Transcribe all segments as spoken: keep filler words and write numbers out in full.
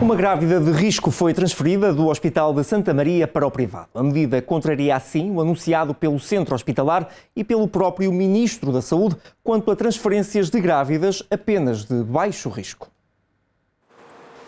Uma grávida de risco foi transferida do Hospital de Santa Maria para o privado. A medida contraria assim o anunciado pelo Centro Hospitalar e pelo próprio Ministro da Saúde quanto a transferências de grávidas apenas de baixo risco.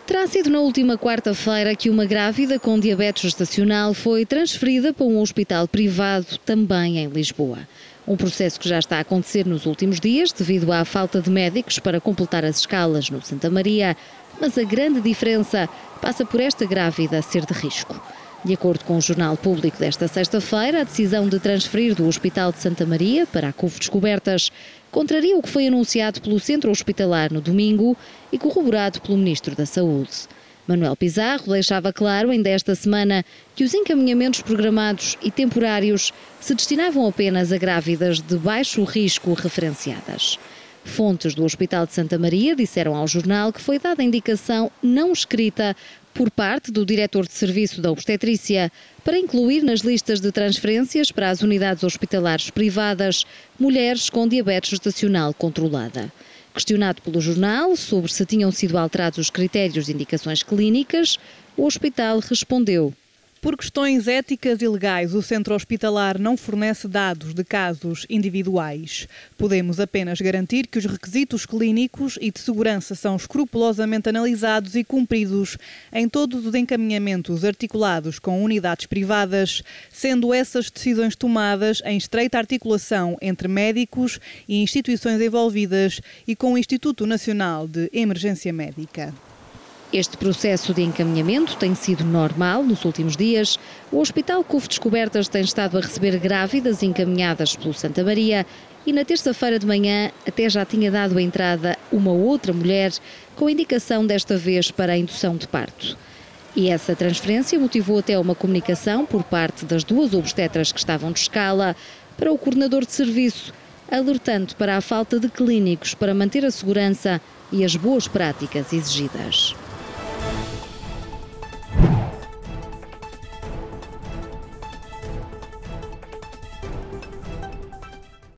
Terá sido na última quarta-feira que uma grávida com diabetes gestacional foi transferida para um hospital privado, também em Lisboa. Um processo que já está a acontecer nos últimos dias devido à falta de médicos para completar as escalas no Santa Maria, mas a grande diferença passa por esta grávida ser de risco. De acordo com o Jornal Público desta sexta-feira, a decisão de transferir do Hospital de Santa Maria para a C U F Descobertas contraria o que foi anunciado pelo Centro Hospitalar no domingo e corroborado pelo Ministro da Saúde. Manuel Pizarro deixava claro ainda esta semana que os encaminhamentos programados e temporários se destinavam apenas a grávidas de baixo risco referenciadas. Fontes do Hospital de Santa Maria disseram ao jornal que foi dada indicação não escrita por parte do diretor de serviço da obstetrícia para incluir nas listas de transferências para as unidades hospitalares privadas mulheres com diabetes gestacional controlada. Questionado pelo jornal sobre se tinham sido alterados os critérios de indicações clínicas, o hospital respondeu: por questões éticas e legais, o Centro Hospitalar não fornece dados de casos individuais. Podemos apenas garantir que os requisitos clínicos e de segurança são escrupulosamente analisados e cumpridos em todos os encaminhamentos articulados com unidades privadas, sendo essas decisões tomadas em estreita articulação entre médicos e instituições envolvidas e com o Instituto Nacional de Emergência Médica. Este processo de encaminhamento tem sido normal nos últimos dias. O Hospital C U F Descobertas tem estado a receber grávidas encaminhadas pelo Santa Maria e na terça-feira de manhã até já tinha dado a entrada uma outra mulher com indicação desta vez para a indução de parto. E essa transferência motivou até uma comunicação por parte das duas obstetras que estavam de escala para o coordenador de serviço, alertando para a falta de clínicos para manter a segurança e as boas práticas exigidas.